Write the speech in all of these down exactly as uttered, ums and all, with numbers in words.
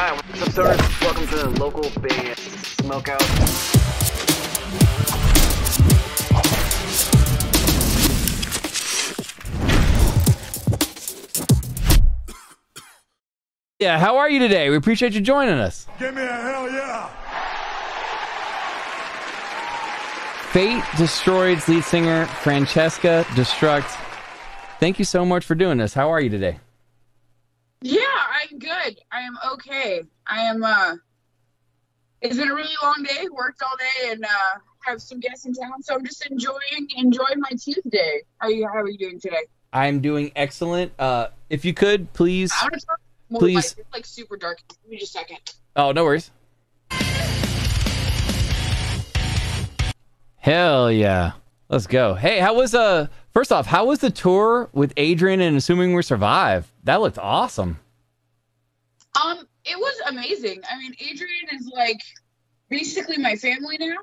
Hi, what's up, sirs? Welcome to the Local Band Smokeout. Yeah, how are you today? We appreciate you joining us. Give me a hell yeah! Fate Destroyed's lead singer, Francesca Destruct. Thank you so much for doing this. How are you today? Yeah, I'm good. I am okay. I am, uh, it's been a really long day. Worked all day and, uh, have some guests in town. So I'm just enjoying, enjoying my Tuesday. How are you, how are you doing today? I'm doing excellent. Uh, if you could, please, I want to talk more please. It's like super dark. Give me just a second. Oh, no worries. Hell yeah. Let's go. Hey, how was, uh, first off, how was the tour with Adrian and Assuming We Survive? That looked awesome. Um, it was amazing. I mean, Adrian is like basically my family now.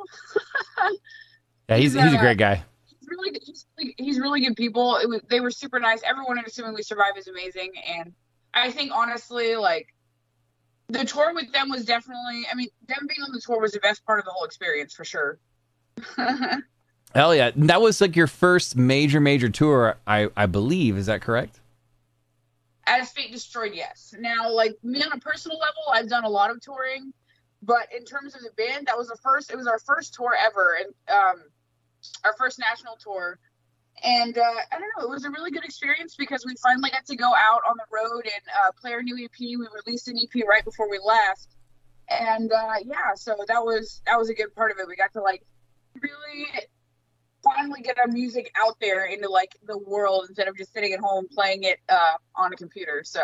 Yeah, he's, he's, he's uh, a great guy. He's really, he's, he's really good people. It was, they were super nice. Everyone at Assuming We Survive is amazing. And I think honestly, like the tour with them was definitely, I mean, them being on the tour was the best part of the whole experience for sure. Hell yeah. That was like your first major, major tour, I, I believe. Is that correct? As Fate Destroyed, yes. Now, like, me on a personal level, I've done a lot of touring. But in terms of the band, that was the first, it was our first tour ever. And um, our first national tour. And uh, I don't know, it was a really good experience because we finally got to go out on the road and uh, play our new E P. We released an E P right before we left. And, uh, yeah, so that was, that was a good part of it. We got to, like, really finally get our music out there into like the world instead of just sitting at home playing it uh on a computer. So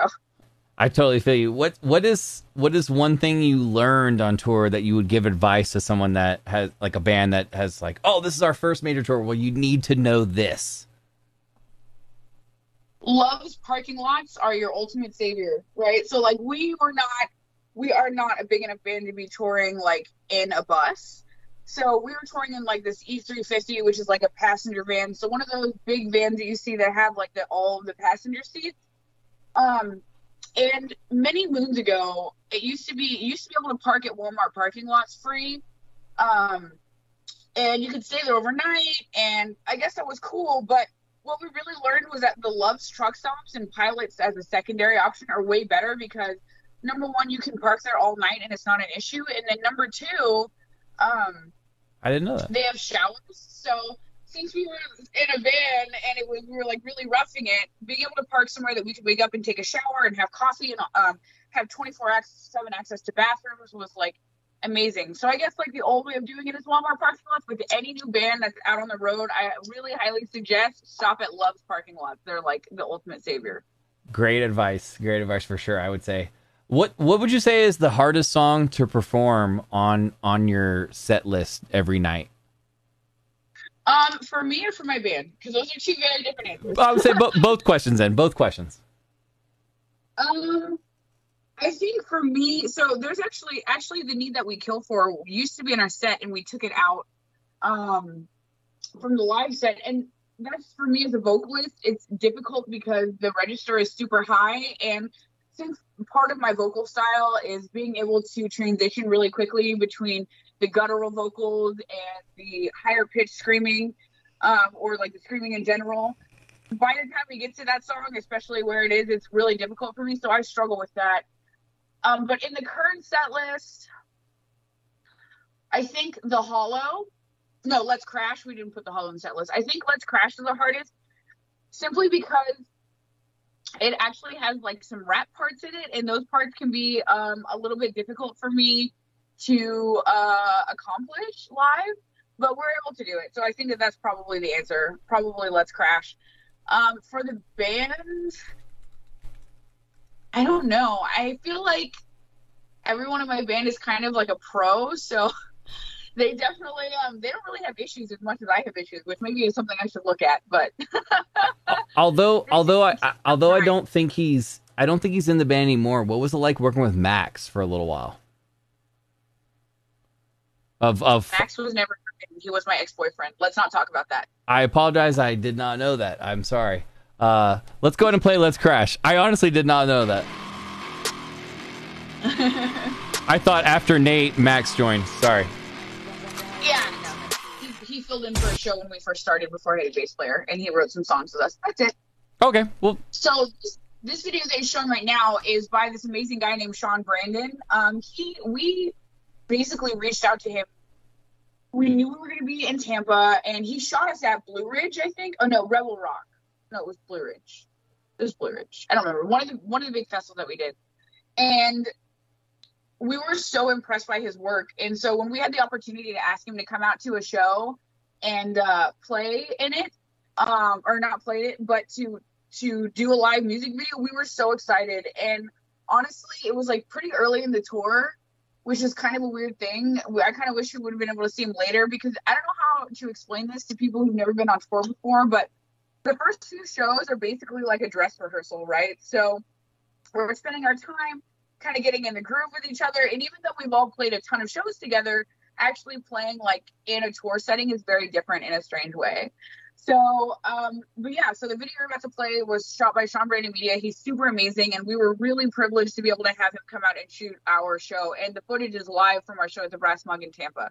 I totally feel you. What what is what is one thing you learned on tour that you would give advice to someone that has like a band that has like, oh, this is our first major tour, well, you need to know this? Love's parking lots are your ultimate savior, right? So like we were not we are not a big enough band to be touring like in a bus. So we were touring in like this E three fifty, which is like a passenger van. So one of those big vans that you see that have like the, all of the passenger seats. Um, and many moons ago, it used to be you used to be able to park at Walmart parking lots free, um, and you could stay there overnight. And I guess that was cool. But what we really learned was that the Love's truck stops and Pilots as a secondary option are way better because number one, you can park there all night and it's not an issue, and then number two. Um, I didn't know that. They have showers. So since we were in a van and it was, we were like really roughing it, being able to park somewhere that we could wake up and take a shower and have coffee and um, have twenty-four seven access to bathrooms was like amazing. So I guess like the old way of doing it is Walmart parking lots. With any new band that's out on the road, I really highly suggest stop at Love's parking lots. They're like the ultimate savior. Great advice. Great advice for sure, I would say. What what would you say is the hardest song to perform on on your set list every night? Um, for me or for my band? Because those are two very different answers. I would say bo both questions then. Both questions. Um, I think for me, so there's actually actually the Need That We Kill For used to be in our set, and we took it out um, from the live set. And that's for me as a vocalist, it's difficult because the register is super high, and since part of my vocal style is being able to transition really quickly between the guttural vocals and the higher pitched screaming, um, or like the screaming in general, by the time we get to that song, especially where it is, it's really difficult for me. So I struggle with that. Um, but in the current set list, I think the hollow, no, Let's Crash. We didn't put the hollow in the set list. I think Let's Crash is the hardest simply because it actually has like some rap parts in it, and those parts can be um, a little bit difficult for me to uh, accomplish live, but we're able to do it. So I think that that's probably the answer. Probably Let's Crash. Um, for the band, I don't know. I feel like everyone in my band is kind of like a pro, so they definitely um, they don't really have issues as much as I have issues, which maybe is something I should look at. But although although I, I although I don't think he's I don't think he's in the band anymore. What was it like working with Max for a little while? Of of Max was never he was my ex-boyfriend. Let's not talk about that. I apologize. I did not know that. I'm sorry. Uh, let's go ahead and play Let's Crash. I honestly did not know that. I thought after Nate, Max joined. Sorry. Yeah, no. He, he filled in for a show when we first started before I had a bass player, and he wrote some songs with us. That's it. Okay, well. So this, this video that is shown right now is by this amazing guy named Sean Brandon. Um, he we basically reached out to him. We knew we were going to be in Tampa, and he shot us at Blue Ridge, I think. Oh no, Rebel Rock. No, it was Blue Ridge. It was Blue Ridge. I don't remember. One of the one of the big festivals that we did, and we were so impressed by his work. And so when we had the opportunity to ask him to come out to a show and uh, play in it, um, or not play it, but to to do a live music video, we were so excited. And honestly, it was like pretty early in the tour, which is kind of a weird thing. I kind of wish we would have been able to see him later, because I don't know how to explain this to people who've never been on tour before, but the first two shows are basically like a dress rehearsal, right? So we're spending our time kind of getting in the groove with each other. And even though we've all played a ton of shows together, actually playing like in a tour setting is very different in a strange way. So, um, but yeah, so the video we're about to play was shot by Sean Brandon Media. He's super amazing, and we were really privileged to be able to have him come out and shoot our show. And the footage is live from our show at the Brass Mug in Tampa.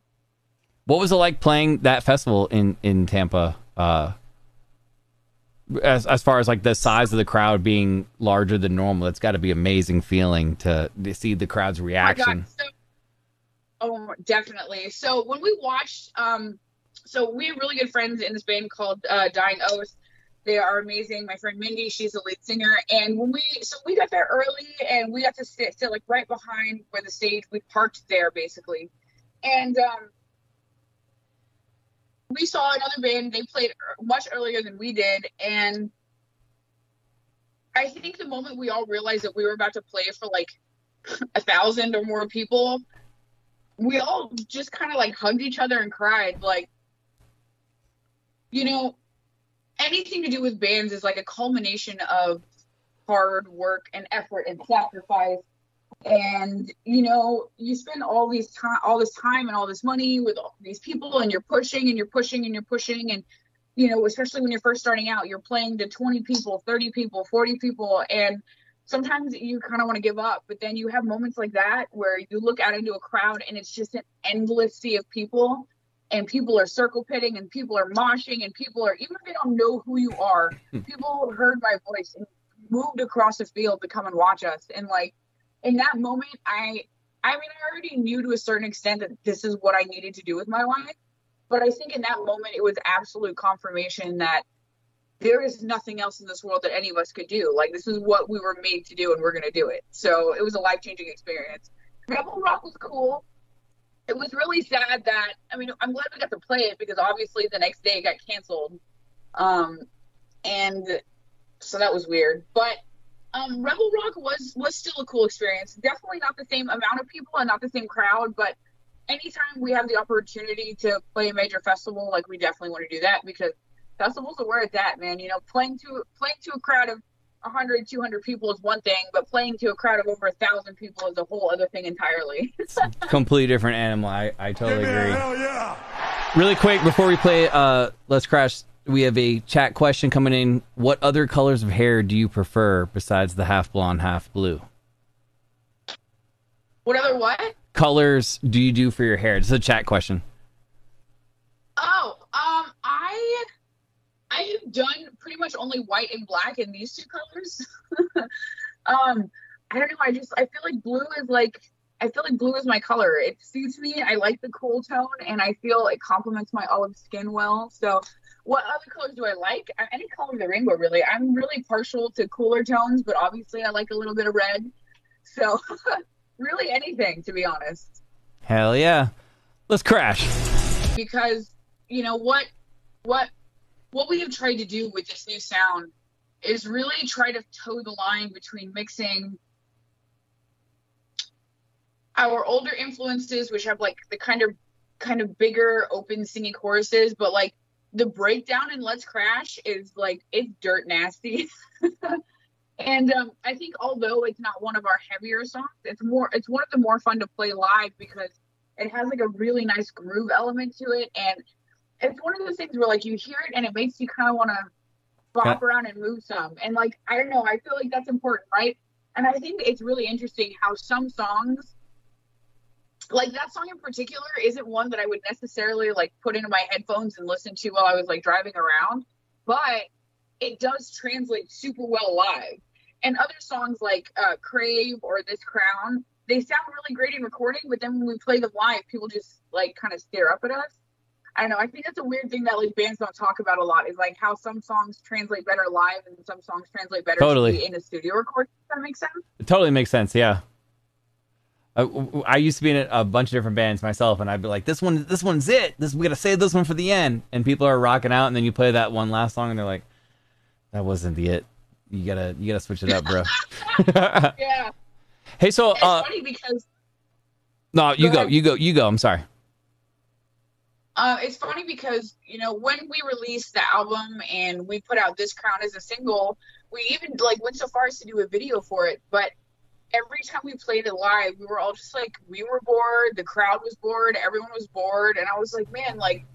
What was it like playing that festival in, in Tampa? Uh, as, as far as like the size of the crowd being larger than normal, it's got to be amazing feeling to, to see the crowd's reaction. Oh, my God. So, oh, definitely. So when we watched... Um, So we have really good friends in this band called uh, Dying Oath. They are amazing. My friend Mindy, she's the lead singer. And when we, so we got there early, and we got to sit, sit like right behind where the stage, we parked there basically. And um, we saw another band, they played much earlier than we did. And I think the moment we all realized that we were about to play for like a thousand or more people, we all just kind of like hugged each other and cried. Like, you know, anything to do with bands is like a culmination of hard work and effort and sacrifice. And, you know, you spend all these time, all this time and all this money with all these people, and you're pushing and you're pushing and you're pushing. And, you know, especially when you're first starting out, you're playing to twenty people, thirty people, forty people. And sometimes you kind of want to give up, but then you have moments like that where you look out into a crowd and it's just an endless sea of people. And people are circle pitting, and people are moshing, and people are, even if they don't know who you are, people heard my voice and moved across the field to come and watch us. And like, in that moment, I, I mean, I already knew to a certain extent that this is what I needed to do with my life. But I think in that moment, it was absolute confirmation that there is nothing else in this world that any of us could do. Like, this is what we were made to do, and we're going to do it. So it was a life-changing experience. Rebel Rock was cool. It was really sad that, I mean, I'm glad we got to play it, because obviously the next day it got canceled. Um, and so that was weird. But um, Rebel Rock was, was still a cool experience. Definitely not the same amount of people and not the same crowd, but anytime we have the opportunity to play a major festival, like, we definitely want to do that, because festivals are where it's at, man. You know, playing to, playing to a crowd of one hundred, two hundred people is one thing, but playing to a crowd of over a thousand people is a whole other thing entirely. It's a completely different animal. I, I totally yeah, agree. Hell yeah. Really quick, before we play uh, Let's Crash, we have a chat question coming in. What other colors of hair do you prefer besides the half blonde, half blue? What other what? Colors do you do for your hair? It's a chat question. Oh, um, I... I have done pretty much only white and black in these two colors. um, I don't know. I just, I feel like blue is like, I feel like blue is my color. It suits me. I like the cool tone, and I feel it complements my olive skin well. So what other colors do I like? Any color of the rainbow, really. I'm really partial to cooler tones, but obviously I like a little bit of red. So really anything, to be honest. Hell yeah. Let's crash. Because, you know, what, what, What we have tried to do with this new sound is really try to toe the line between mixing our older influences, which have like the kind of kind of bigger open singing choruses, but like the breakdown in Let's Crash is like, it's dirt nasty. And um, I think although it's not one of our heavier songs, it's more it's one of the more fun to play live, because it has like a really nice groove element to it. And it's one of those things where, like, you hear it and it makes you kind of want to bop around and move some. And, like, I don't know, I feel like that's important, right? And I think it's really interesting how some songs, like that song in particular, isn't one that I would necessarily like put into my headphones and listen to while I was like driving around, but it does translate super well live. And other songs like uh, Crave or This Crown, they sound really great in recording, but then when we play them live, people just like kind of stare up at us. I don't know. I think that's a weird thing that like bands don't talk about a lot, is like how some songs translate better live and some songs translate better totally. in a studio recording. Does that make sense? It totally makes sense. Yeah. I, I used to be in a bunch of different bands myself, and I'd be like, "This one, this one's it. This we gotta save this one for the end." And people are rocking out, and then you play that one last song, and they're like, "That wasn't the it. You gotta, you gotta switch it up, bro." Yeah. Hey, so it's uh, funny because no, you go, go, you go, you go. I'm sorry. Uh, it's funny because, you know, when we released the album and we put out This Crown as a single, we even, like, went so far as to do a video for it. But every time we played it live, we were all just like, we were bored. The crowd was bored. Everyone was bored. And I was like, man, like,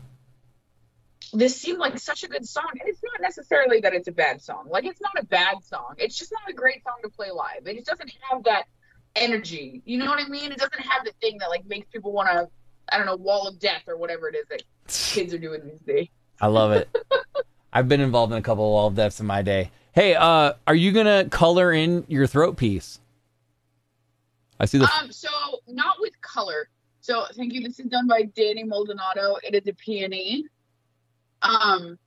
this seemed like such a good song. And it's not necessarily that it's a bad song. Like, it's not a bad song. It's just not a great song to play live. It just doesn't have that energy. You know what I mean? It doesn't have the thing that, like, makes people want to, I don't know, wall of death or whatever it is that kids are doing these days. I love it. I've been involved in a couple of wall of deaths in my day. Hey, uh, are you going to color in your throat piece? I see the... Um, so, not with color. So, thank you. This is done by Danny Maldonado. It is a peony. Um,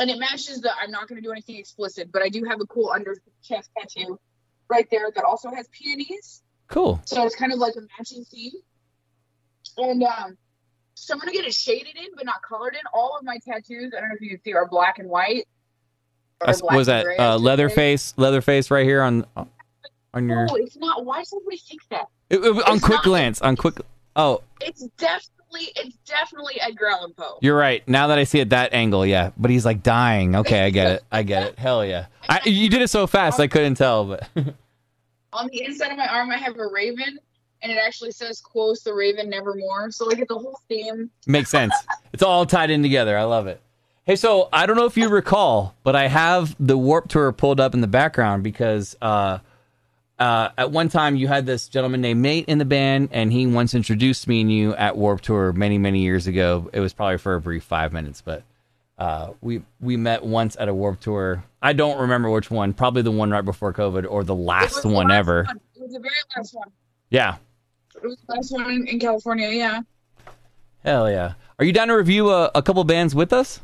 and it matches the... I'm not going to do anything explicit, but I do have a cool under chest tattoo right there that also has peonies. Cool. So, it's kind of like a matching theme. And um, so I'm going to get it shaded in, but not colored in. All of my tattoos, I don't know if you can see, are black and white. Black was that and uh, Leatherface? Leatherface right here on on your... No, it's not. Why does everybody think that? It, it, on quick not, glance. On quick... Oh. It's definitely, it's definitely Edgar Allan Poe. You're right. Now that I see it that angle, yeah. But he's like dying. Okay, I get it. I get it. Hell yeah. I, you did it so fast, I couldn't tell. But on the inside of my arm, I have a raven. And it actually says, "Quoth the Raven, nevermore." So like, it's a whole theme. Makes sense. It's all tied in together. I love it. Hey, so I don't know if you recall, but I have the Warped Tour pulled up in the background because uh, uh, at one time you had this gentleman named Nate in the band, and he once introduced me and you at Warped Tour many, many years ago. It was probably for a brief five minutes, but uh, we we met once at a Warped Tour. I don't remember which one. Probably the one right before COVID, or the last one the last ever. One. It was the very last one. Yeah. It was the last one in California, yeah. Hell yeah. Are you down to review a, a couple bands with us?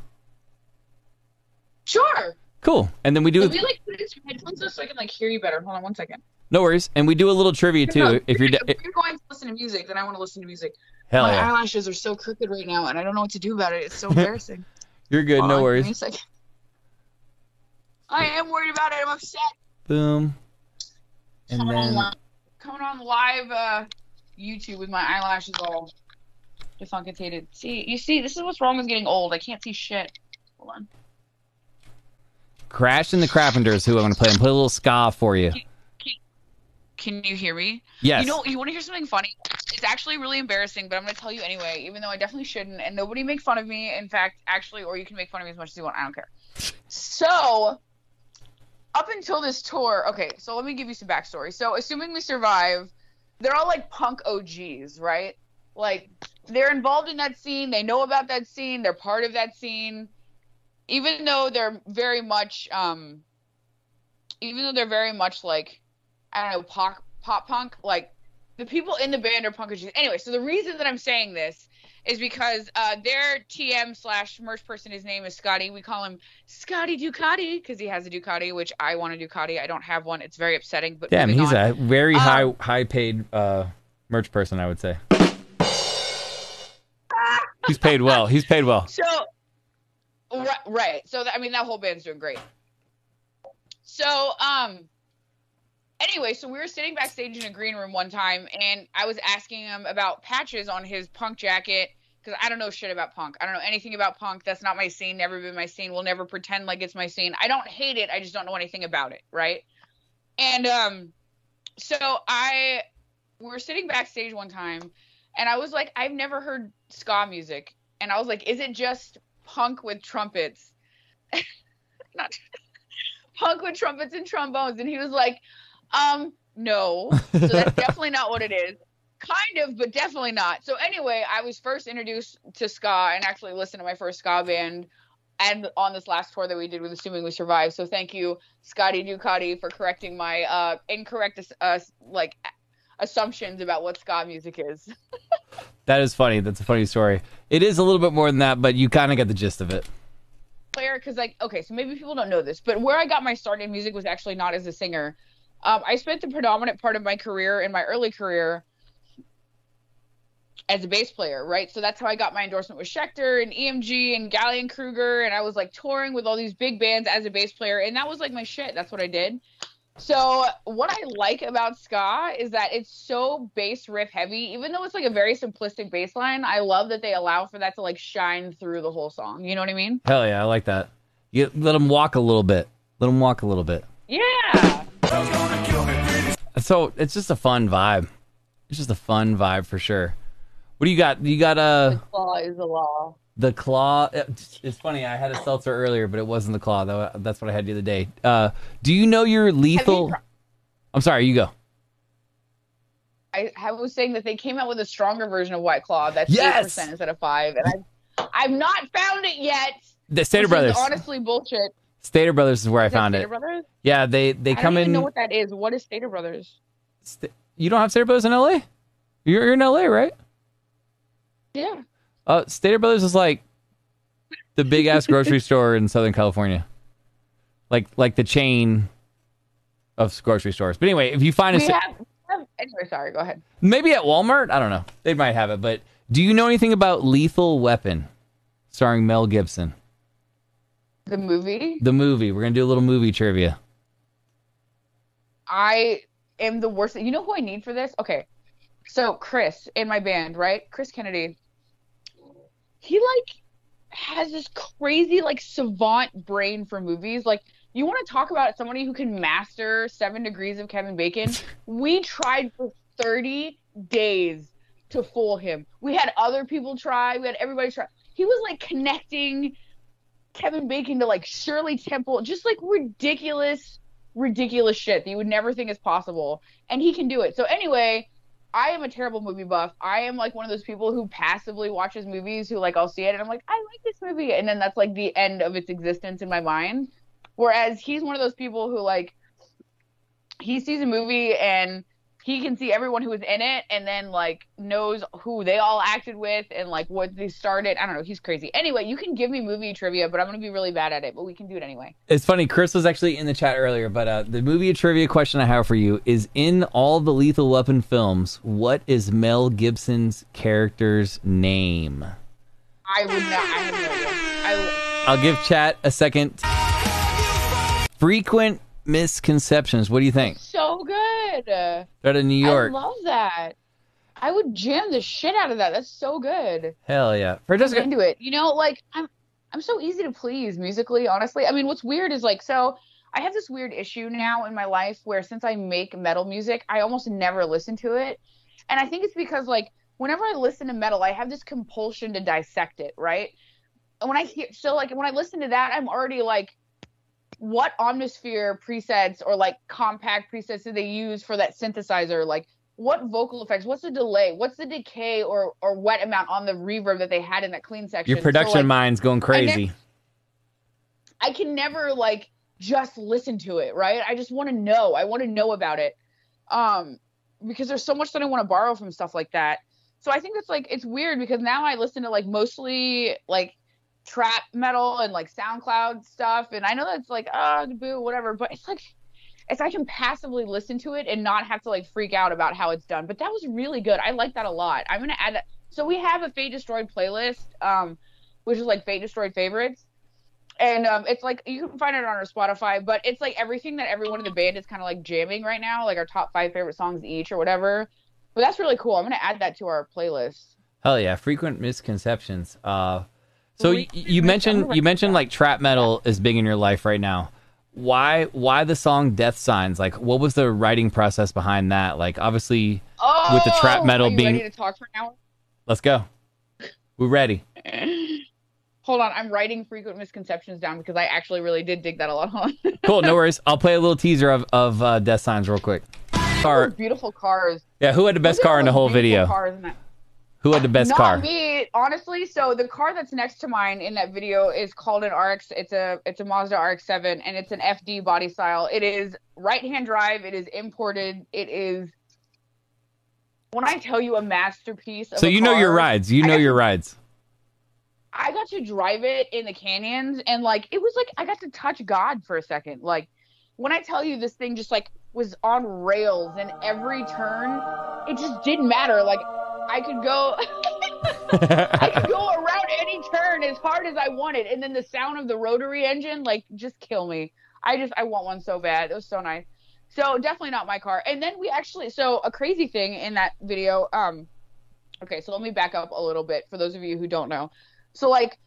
Sure. Cool. And then we do... Can we, like, put in some headphones so I can, like, hear you better? Hold on one second. No worries. And we do a little trivia, too. No, if, you're da- if you're going to listen to music, then I want to listen to music. Hell My yeah. eyelashes are so crooked right now, and I don't know what to do about it. It's so embarrassing. You're good. Hold no on, worries. Give me a second. I am worried about it. I'm upset. Boom. And coming, then... on, coming on live... Uh, YouTube with my eyelashes all defunctated. See, you see, this is what's wrong with getting old. I can't see shit. Hold on. Crash and the Carpenters, who I'm gonna play, and put a little ska for you. Can, can, can you hear me? Yes. You know, you want to hear something funny? It's actually really embarrassing, but I'm gonna tell you anyway, even though I definitely shouldn't. And nobody make fun of me. In fact, actually, or you can make fun of me as much as you want. I don't care. So, up until this tour, okay. So let me give you some backstory. So, Assuming We Survive. They're all, like, punk O Gs, right? Like, they're involved in that scene. They know about that scene. They're part of that scene. Even though they're very much, um, even though they're very much, like, I don't know, pop, pop punk. Like, the people in the band are punk O Gs. Anyway, so the reason that I'm saying this is because uh, their T M slash merch person, his name is Scotty. We call him Scotty Ducati because he has a Ducati, which I want a Ducati. I don't have one. It's very upsetting. But damn, he's on. a very um, high high paid uh, merch person, I would say. He's paid well. He's paid well. So, right. right. So, I mean, that whole band's doing great. So, um... anyway, so we were sitting backstage in a green room one time, and I was asking him about patches on his punk jacket, because I don't know shit about punk. I don't know anything about punk. That's not my scene. Never been my scene. We'll never pretend like it's my scene. I don't hate it. I just don't know anything about it, right? And um, so I we were sitting backstage one time, and I was like, I've never heard ska music. And I was like, is it just punk with trumpets? not Punk with trumpets and trombones. And he was like... Um, No. So that's definitely not what it is. Kind of, but definitely not. So anyway, I was first introduced to ska and actually listened to my first ska band and on this last tour that we did with Assuming We Survive. So thank you, Scotty Ducati, for correcting my uh, incorrect uh, like assumptions about what ska music is. That is funny. That's a funny story. It is a little bit more than that, but you kind of get the gist of it. Player, because like, okay, so maybe people don't know this, but where I got my start in music was actually not as a singer. Um, I spent the predominant part of my career, in my early career, as a bass player, right? So that's how I got my endorsement with Schecter and E M G and Gallien Krueger, and I was like touring with all these big bands as a bass player, and that was like my shit. That's what I did. So what I like about ska is that it's so bass riff heavy, even though it's like a very simplistic bass line. I love that they allow for that to like shine through the whole song. You know what I mean? Hell yeah, I like that. You let them walk a little bit. Let them walk a little bit. Yeah. So it's just a fun vibe. It's just a fun vibe for sure. What do you got? You got a... The claw is the law. The claw... It's funny, I had a seltzer earlier, but it wasn't the claw. That's what I had the other day. Uh, do you know your lethal... You... I'm sorry, you go. I, I was saying that they came out with a stronger version of White Claw. That's yes! eight percent instead of five. And I've, I've not found it yet. The Stater Brothers. Honestly bullshit. Stater Brothers is where is I found Stater it. Brothers? Yeah, they, they come in... I don't even in... know what that is. What is Stater Brothers? St- you don't have Stater Brothers in L A? You're, you're in L A, right? Yeah. Uh, Stater Brothers is like the big ass grocery store in Southern California, like like the chain of grocery stores. But anyway, if you find we a have, have, anyway, sorry, go ahead. Maybe at Walmart, I don't know. They might have it. But do you know anything about Lethal Weapon, starring Mel Gibson? The movie. The movie. We're gonna do a little movie trivia. I am the worst. You know who I need for this? Okay. So Chris in my band, right? Chris Kennedy. He like has this crazy like savant brain for movies. Like you want to talk about somebody who can master Seven Degrees of Kevin Bacon? We tried for thirty days to fool him. We had other people try. We had everybody try. He was like connecting Kevin Bacon to like Shirley Temple, just like ridiculous, ridiculous shit that you would never think is possible. And he can do it. So anyway. I am a terrible movie buff. I am, like, one of those people who passively watches movies who, like, I'll see it, and I'm like, I like this movie. And then that's, like, the end of its existence in my mind. Whereas he's one of those people who, like, he sees a movie, and he can see everyone who was in it, and then, like, knows who they all acted with and, like, what they started. I don't know. He's crazy. Anyway, you can give me movie trivia, but I'm going to be really bad at it, but we can do it anyway. It's funny. Chris was actually in the chat earlier, but uh, the movie trivia question I have for you is, in all the Lethal Weapon films, what is Mel Gibson's character's name? I would not. I have no idea. I I'll give chat a second. Frequent Misconceptions. What do you think? So good. They're out of New York. I love that. I would jam the shit out of that. That's so good. Hell yeah. Francesca, I'm into it. You know, like I'm I'm so easy to please musically, honestly. I mean, what's weird is like, so I have this weird issue now in my life where since I make metal music, I almost never listen to it. And I think it's because like whenever I listen to metal, I have this compulsion to dissect it, right? And when I hear so like when I listen to that, I'm already like, what Omnisphere presets or like compact presets do they use for that synthesizer? Like what vocal effects? What's the delay? What's the decay or or wet amount on the reverb that they had in that clean section? Your production so, like, mind's going crazy. I, ne- I can never like just listen to it, right? I just want to know. I want to know about it um, because there's so much that I want to borrow from stuff like that. So I think it's like it's weird because now I listen to like mostly like trap metal and like SoundCloud stuff, and I know that's like ah oh, boo whatever, but it's like it's I can passively listen to it and not have to like freak out about how it's done. But that was really good. I like that a lot. I'm gonna add that. So we have a Fate Destroyed playlist, um, which is like Fate Destroyed favorites, and um, it's like you can find it on our Spotify. But it's like everything that everyone in the band is kind of like jamming right now, like our top five favorite songs each or whatever. But that's really cool. I'm gonna add that to our playlist. Hell yeah! Frequent Misconceptions. Uh. So you mentioned you mentioned like trap metal is big in your life right now. Why why the song Death Signs? Like what was the writing process behind that? Like obviously oh, with the trap metal are you being ready to talk for an hour? Let's go. We're ready. Hold on, I'm writing Frequent Misconceptions down because I actually really did dig that a lot. Cool, no worries. I'll play a little teaser of of uh, Death Signs real quick. car? Beautiful cars. Yeah, who had the best car in the whole video? Cars in that... Who had the best Not car? Not me, honestly. So the car that's next to mine in that video is called an R X. It's a it's a Mazda R X seven, and it's an F D body style. It is right-hand drive. It is imported. It is, when I tell you, a masterpiece. Of so a you car, know your rides. You know your to, rides. I got to drive it in the canyons, and like it was like I got to touch God for a second. Like when I tell you, this thing just like was on rails, and every turn, it just didn't matter. Like. I could go I could go around any turn as hard as I wanted. And then the sound of the rotary engine, like, just kill me. I just, I want one so bad. It was so nice. So definitely not my car. And then we actually, so a crazy thing in that video. Um, okay, so let me back up a little bit for those of you who don't know. So like,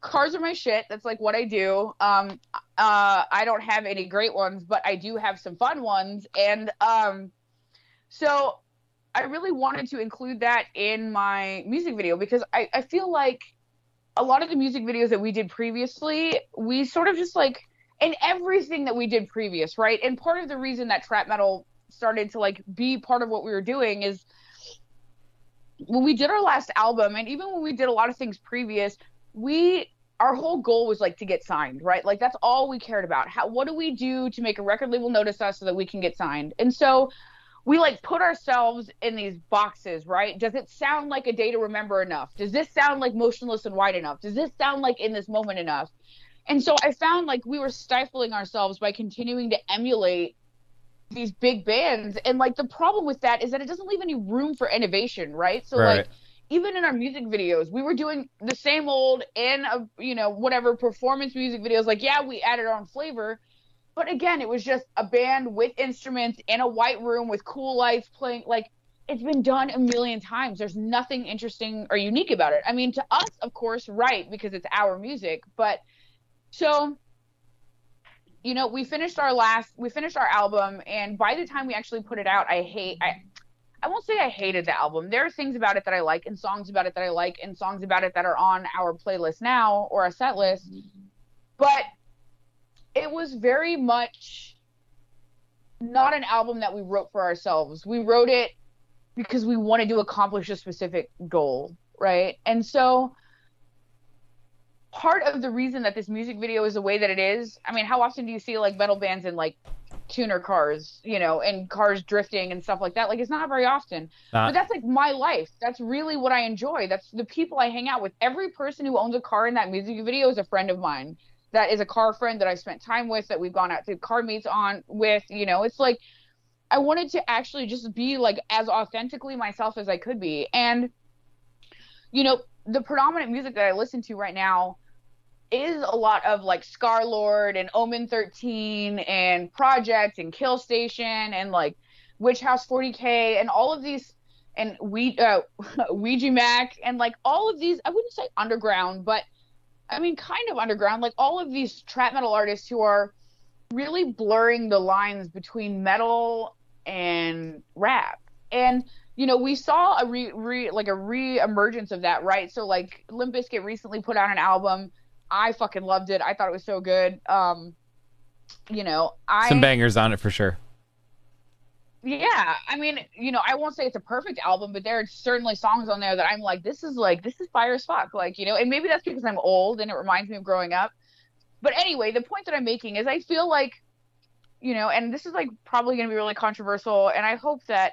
cars are my shit. That's like what I do. Um, uh, I don't have any great ones, but I do have some fun ones. And um, so I really wanted to include that in my music video because I, I feel like a lot of the music videos that we did previously, we sort of just like, and everything that we did previous, right? And part of the reason that trap metal started to like be part of what we were doing is when we did our last album, and even when we did a lot of things previous, we, our whole goal was like to get signed, right? Like that's all we cared about. How, what do we do to make a record label notice us so that we can get signed? And so we like put ourselves in these boxes, right? Does it sound like A Day to Remember enough? Does this sound like Motionless and Wide enough? Does this sound like In This Moment enough? And so I found like we were stifling ourselves by continuing to emulate these big bands. And like the problem with that is that it doesn't leave any room for innovation, right? So right. like even in our music videos, we were doing the same old and, uh, you know, whatever performance music videos. Like, yeah, we added our own flavor. But again, it was just a band with instruments in a white room with cool lights playing. Like, it's been done a million times. There's nothing interesting or unique about it. I mean, to us, of course, right, because it's our music. But so, you know, we finished our last, we finished our album. And by the time we actually put it out, I hate, I, I won't say I hated the album. There are things about it that I like and songs about it that I like and songs about it that are on our playlist now or a set list. But it was very much not an album that we wrote for ourselves. We wrote it because we wanted to accomplish a specific goal, right? And so part of the reason that this music video is the way that it is, I mean, how often do you see like metal bands in like tuner cars, you know, and cars drifting and stuff like that? Like, it's not very often. Uh, but that's like my life. That's really what I enjoy. That's the people I hang out with. Every person who owns a car in that music video is a friend of mine. That is a car friend that I've spent time with, that we've gone out to car meets on with, you know. It's like I wanted to actually just be like as authentically myself as I could be. And, you know, the predominant music that I listen to right now is a lot of like Scar-Lord and Omen thirteen and Project and Kill Station and like Witch House forty K and all of these and we, uh, Ouija Mac and like all of these, I wouldn't say underground, but I mean, kind of underground, like all of these trap metal artists who are really blurring the lines between metal and rap. And, you know, we saw a re, re like a re-emergence of that, right? So, like, Limp Bizkit recently put out an album. I fucking loved it. I thought it was so good. Um, you know, I... Some bangers on it for sure. Yeah, I mean, you know, I won't say it's a perfect album, but there are certainly songs on there that I'm like, this is like, this is fire as fuck, like, you know, and maybe that's because I'm old and it reminds me of growing up. But anyway, the point that I'm making is I feel like, you know, and this is like probably going to be really controversial, and I hope that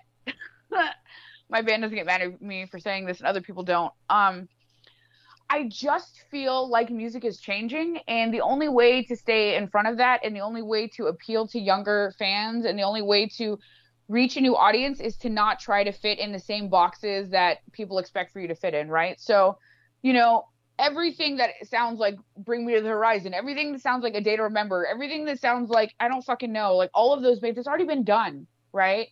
my band doesn't get mad at me for saying this and other people don't. Um, I just feel like music is changing, and the only way to stay in front of that and the only way to appeal to younger fans and the only way to reach a new audience is to not try to fit in the same boxes that people expect for you to fit in, right? So, you know, everything that sounds like Bring Me to the Horizon, everything that sounds like A Day to Remember, everything that sounds like I don't fucking know, like all of those bands, it's already been done, right?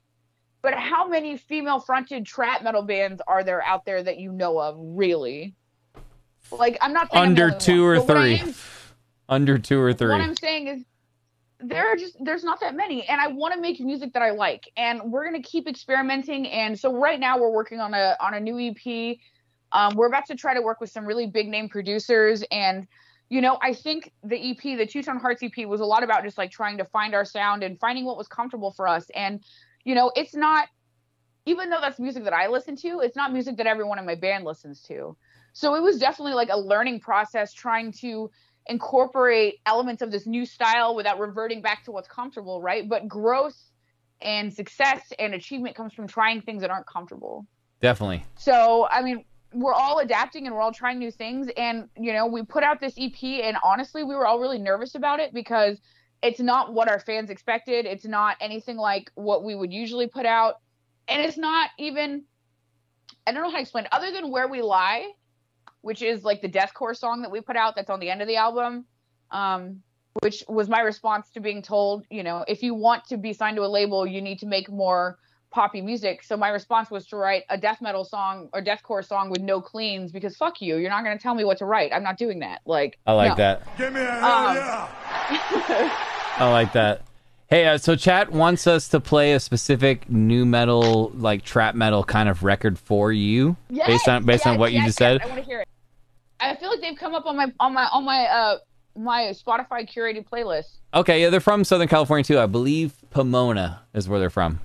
But how many female-fronted trap metal bands are there out there that you know of, really? Like, I'm not saying under two or three. Under two or three. What I'm saying is, There are just there's not that many, and I want to make music that I like, and we're gonna keep experimenting. And so right now we're working on a on a new E P. Um, we're about to try to work with some really big name producers, and you know I think the E P, the Two-Tone Hearts E P, was a lot about just like trying to find our sound and finding what was comfortable for us. And You know, it's not, even though that's music that I listen to, it's not music that everyone in my band listens to. So it was definitely like a learning process, trying to incorporate elements of this new style without reverting back to what's comfortable, right? But growth and success and achievement comes from trying things that aren't comfortable. Definitely. So, I mean, we're all adapting and we're all trying new things. And, you know, we put out this E P, and honestly, we were all really nervous about it because it's not what our fans expected. It's not anything like what we would usually put out. And it's not even, I don't know how to explain it, other than Where We Lie, which is like the deathcore song that we put out that's on the end of the album, um, which was my response to being told, you know, if you want to be signed to a label, you need to make more poppy music. So my response was to write a death metal song or deathcore song with no cleans, because fuck you, you're not going to tell me what to write. I'm not doing that. Like, I like no. that. Give me a hell um, yeah. I like that. Hey, uh, so chat wants us to play a specific nu metal, like trap metal kind of record for you, yes, based on based yes, on what yes, you just yes, said. I want to hear it. I feel like they've come up on my on my on my uh my Spotify curated playlist. Okay, yeah, they're from Southern California too. I believe Pomona is where they're from.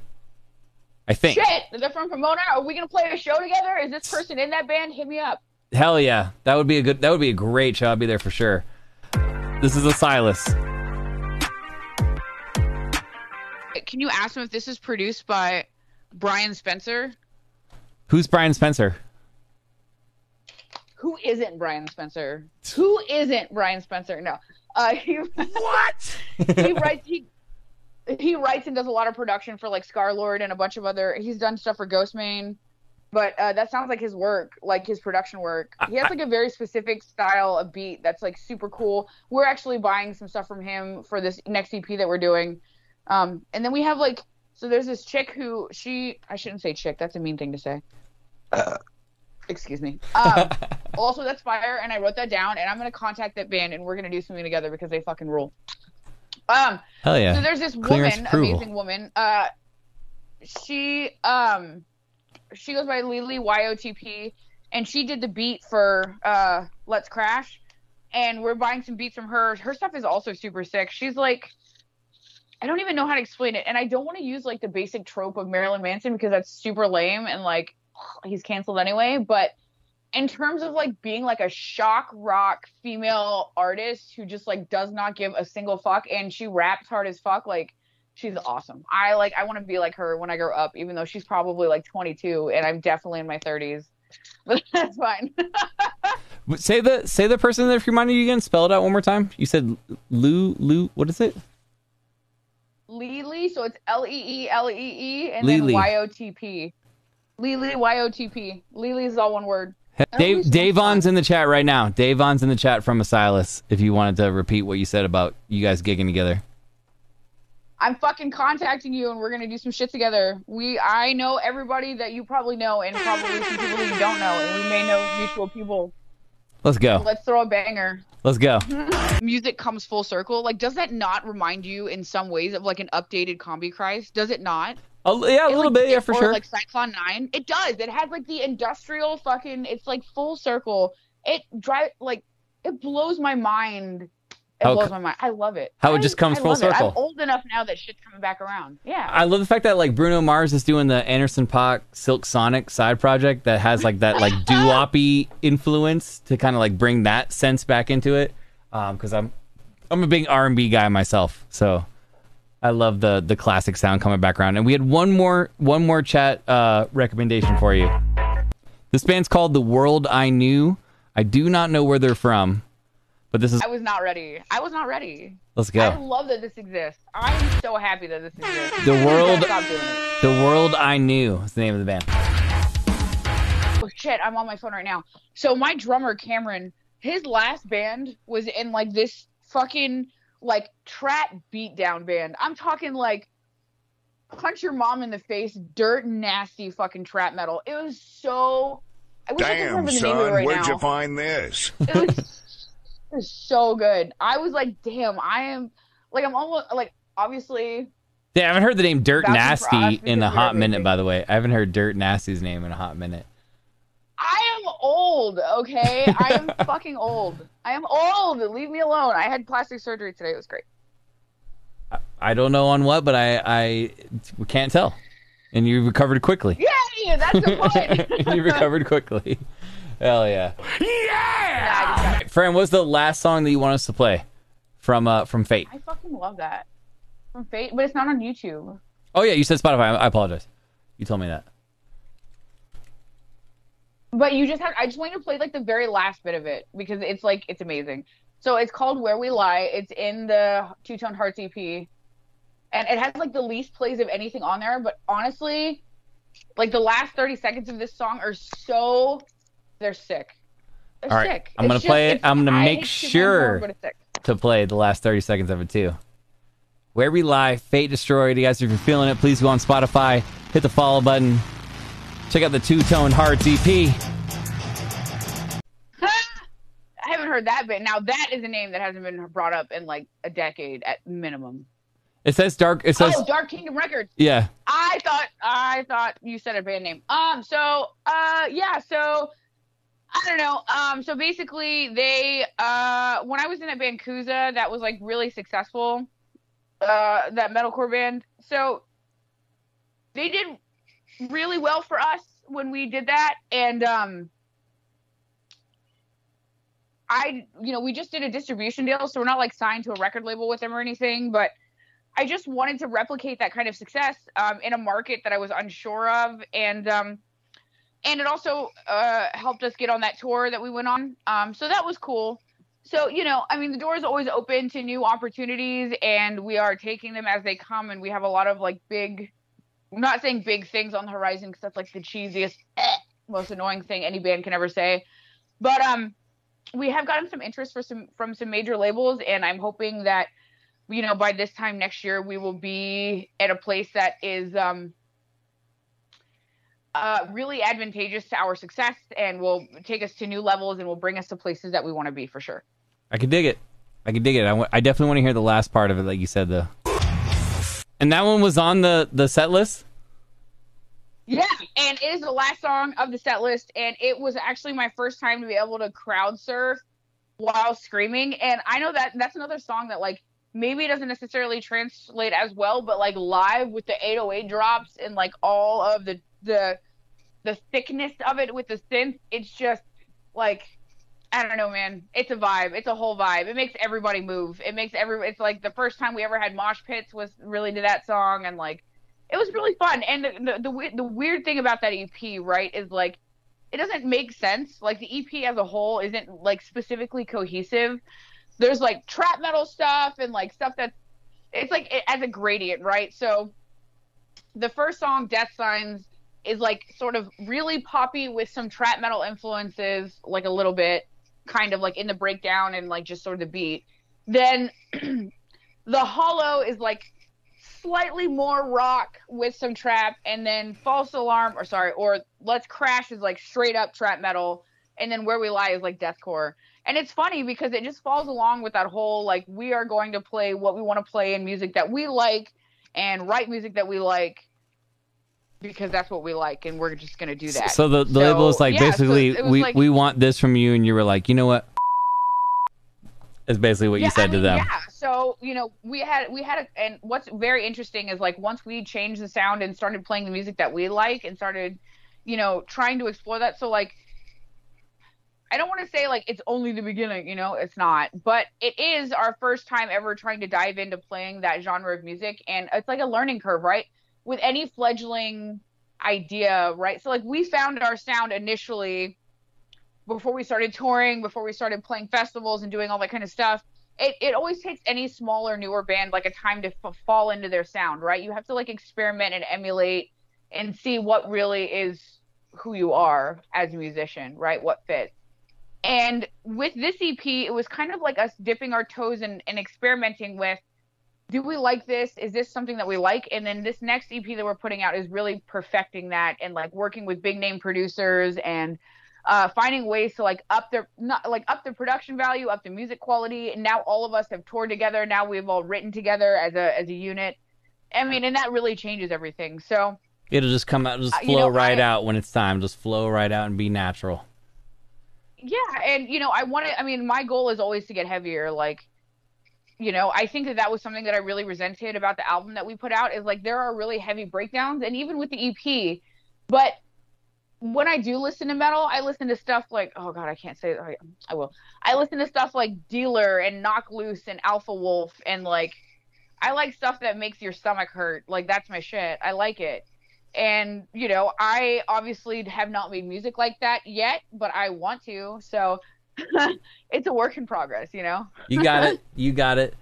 I think. Shit, they're from Pomona. Are we gonna play a show together? Is this person in that band? Hit me up. Hell yeah, that would be a good. That would be a great show. I'd be there for sure. This is Asylas. Can you ask him if this is produced by Brian Spencer? Who's Brian Spencer? Who isn't Brian Spencer? Who isn't Brian Spencer? No. Uh, he, what? he writes. He, he writes and does a lot of production for like Scar-Lord and a bunch of other. He's done stuff for Ghostmane, but uh, that sounds like his work, like his production work. He has like a very specific style of beat that's like super cool. We're actually buying some stuff from him for this next E P that we're doing. Um, and then we have like, so there's this chick who she, I shouldn't say chick. That's a mean thing to say. Uh, excuse me. Um, also that's fire. And I wrote that down, and I'm going to contact that band, and we're going to do something together because they fucking rule. Um, Hell yeah. So there's this Clearance woman, approval. amazing woman. Uh, she, um, she goes by Lily Y O T P, and she did the beat for, uh, Let's Crash, and we're buying some beats from her. Her stuff is also super sick. She's like, I don't even know how to explain it. And I don't want to use like the basic trope of Marilyn Manson because that's super lame and like he's canceled anyway. But in terms of like being like a shock rock female artist who just like does not give a single fuck, and she raps hard as fuck, like she's awesome. I like, I want to be like her when I grow up, even though she's probably like twenty-two and I'm definitely in my thirties, but that's fine. say the, say the person that reminded you again, spell it out one more time. You said Lou, Lou, what is it? Lele, so it's L E E L E E and Lele. Then Y O T P. Lele, Y O T P. Lele is all one word. Dave, Davon's in the chat right now. Davon's in the chat from Asylas, if you wanted to repeat what you said about you guys gigging together. I'm fucking contacting you, and we're going to do some shit together. We, I know everybody that you probably know, and probably some people you don't know, and we may know mutual people. Let's go. Let's throw a banger. Let's go. Music comes full circle. Like, does that not remind you in some ways of like an updated Combi Christ? Does it not? Oh yeah, a it, little like, bit, yeah, for or, sure. Like Cyclone nine, it does. It has like the industrial fucking. It's like full circle. It drive like it blows my mind. It how, blows my mind. I love it. How I, it just comes I full circle. It. I'm old enough now that shit's coming back around. Yeah. I love the fact that like Bruno Mars is doing the Anderson .Paak Silk Sonic side project that has like that like doo-wop-y influence to kind of like bring that sense back into it. Um, because I'm I'm a big R and B guy myself, so I love the the classic sound coming back around. And we had one more one more chat uh recommendation for you. This band's called The World I Knew. I do not know where they're from. But this is... I was not ready. I was not ready. Let's go. I love that this exists. I am so happy that this exists. The world, the world I knew is the name of the band. Oh shit! I'm on my phone right now. So my drummer Cameron, his last band was in like this fucking like trap beatdown band. I'm talking like punch your mom in the face, dirt nasty fucking trap metal. It was so. I wish Damn, I could remember the son, name of it right where'd now. you find this? It was. Is so good. I was like, damn, I am like, I'm almost like, obviously. Yeah, I haven't heard the name Dirt Nasty in a hot minute, by the way. I haven't heard Dirt Nasty's name in a hot minute. I am old, okay? I am fucking old. I am old. Leave me alone. I had plastic surgery today. It was great. I, I don't know on what, but I, I can't tell. And you recovered quickly. Yay! That's the point! And you recovered quickly. Hell yeah. Yeah! Nah, Fran, what's the last song that you want us to play from uh, from Fate? I fucking love that. From Fate? But it's not on YouTube. Oh, yeah. You said Spotify. I apologize. You told me that. But you just had... I just want you to play, like, the very last bit of it. Because it's, like, it's amazing. So it's called Where We Lie. It's in the Two-Tone Hearts E P. And it has, like, the least plays of anything on there. But honestly, like, the last thirty seconds of this song are so... They're sick. They're All right. sick. I'm going to play it. I'm going to make sure to, more, to play the last thirty seconds of it, too. Where We Lie, Fate Destroyed. You guys, if you're feeling it, please go on Spotify. Hit the follow button. Check out the Two-Tone Hearts E P. I haven't heard that bit. Now, that is a name that hasn't been brought up in, like, a decade at minimum. It says Dark... It says, oh, Dark Kingdom Records. Yeah. I thought I thought you said a band name. Um. So, uh, yeah, so... I don't know. Um, so basically, they uh, when I was in a band Kuza that was like really successful, uh, that metalcore band. So they did really well for us when we did that, and um, I, you know, we just did a distribution deal, so we're not like signed to a record label with them or anything. But I just wanted to replicate that kind of success um, in a market that I was unsure of, and. Um, And it also uh, helped us get on that tour that we went on. Um, so that was cool. So, you know, I mean, the door is always open to new opportunities, and we are taking them as they come. And we have a lot of, like, big – I'm not saying big things on the horizon because that's, like, the cheesiest, eh, most annoying thing any band can ever say. But um, we have gotten some interest for some, from some major labels, and I'm hoping that, you know, by this time next year we will be at a place that is um, – Uh, really advantageous to our success, and will take us to new levels, and will bring us to places that we want to be for sure. I can dig it. I can dig it. I, w I definitely want to hear the last part of it, like you said, though. And that one was on the the set list. Yeah, and it is the last song of the set list, and it was actually my first time to be able to crowd surf while screaming. And I know that that's another song that like maybe doesn't necessarily translate as well, but like live with the eight oh eight drops and like all of the the the thickness of it with the synth, it's just like, I don't know, man, it's a vibe. It's a whole vibe. It makes everybody move. It makes every it's like the first time we ever had mosh pits was really to that song, and like it was really fun. And the the, the, the weird thing about that E P, right, is like it doesn't make sense. Like the E P as a whole isn't like specifically cohesive. There's like trap metal stuff and like stuff that's it's like it, as a gradient, right? So the first song, Death Signs, is like sort of really poppy with some trap metal influences, like a little bit, kind of like in the breakdown and like just sort of the beat. Then The Hollow is like slightly more rock with some trap, and then False Alarm, or sorry, or Let's Crash is like straight up trap metal, and then Where We Lie is like deathcore. And it's funny because it just falls along with that whole like we are going to play what we want to play in music that we like and write music that we like, because that's what we like, and we're just going to do that. So the, the so, label is like, yeah, basically, so we, like, we want this from you, and you were like, you know what? Is basically what yeah, you said I mean, to them. Yeah, so, you know, we had, we had a, and what's very interesting is, like, once we changed the sound and started playing the music that we like and started, you know, trying to explore that, so, like, I don't want to say, like, it's only the beginning, you know, it's not, but it is our first time ever trying to dive into playing that genre of music, and it's like a learning curve, right? With any fledgling idea, right? So, like, we found our sound initially before we started touring, before we started playing festivals and doing all that kind of stuff. It, it always takes any smaller, newer band, like, a time to f fall into their sound, right? You have to, like, experiment and emulate and see what really is who you are as a musician, right? What fits. And with this E P, it was kind of like us dipping our toes in and experimenting with, do we like this? Is this something that we like? And then this next E P that we're putting out is really perfecting that and like working with big name producers and uh, finding ways to like up their not like up the production value, up the music quality. And now all of us have toured together. Now we've all written together as a as a unit. I mean, and that really changes everything. So it'll just come out, just flow uh, you know, right I, out when it's time. Just flow right out and be natural. Yeah, and you know, I want to. I mean, my goal is always to get heavier. Like. you know, I think that that was something that I really resented about the album that we put out, is like there are really heavy breakdowns, and even with the E P. But when I do listen to metal, I listen to stuff like, oh God, I can't say that. I will. I listen to stuff like Dealer and Knock Loose and Alpha Wolf, and like, I like stuff that makes your stomach hurt. Like, that's my shit. I like it. And, you know, I obviously have not made music like that yet, but I want to. So it's a work in progress, you know? You got it. You got it.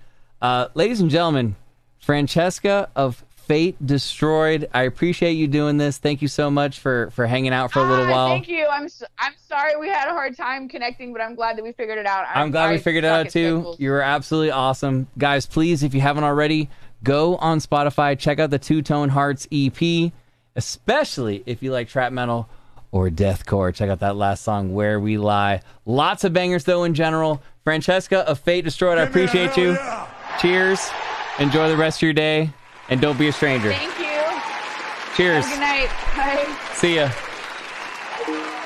Uh, ladies and gentlemen, Francesca of Fate Destroyed. I appreciate you doing this. Thank you so much for, for hanging out for a little ah, while. Thank you. I'm I'm sorry we had a hard time connecting, but I'm glad that we figured it out. I'm, I'm glad we figured it out too. Staples. You were absolutely awesome. Guys, please, if you haven't already, go on Spotify, check out the Two-Tone Hearts E P, especially if you like trap metal or deathcore. Check out that last song, Where We Lie. Lots of bangers though in general. Francesca of Fate Destroyed, I appreciate you. Yeah. Cheers. Enjoy the rest of your day. And don't be a stranger. Thank you. Cheers. Have a good night. Bye. See ya.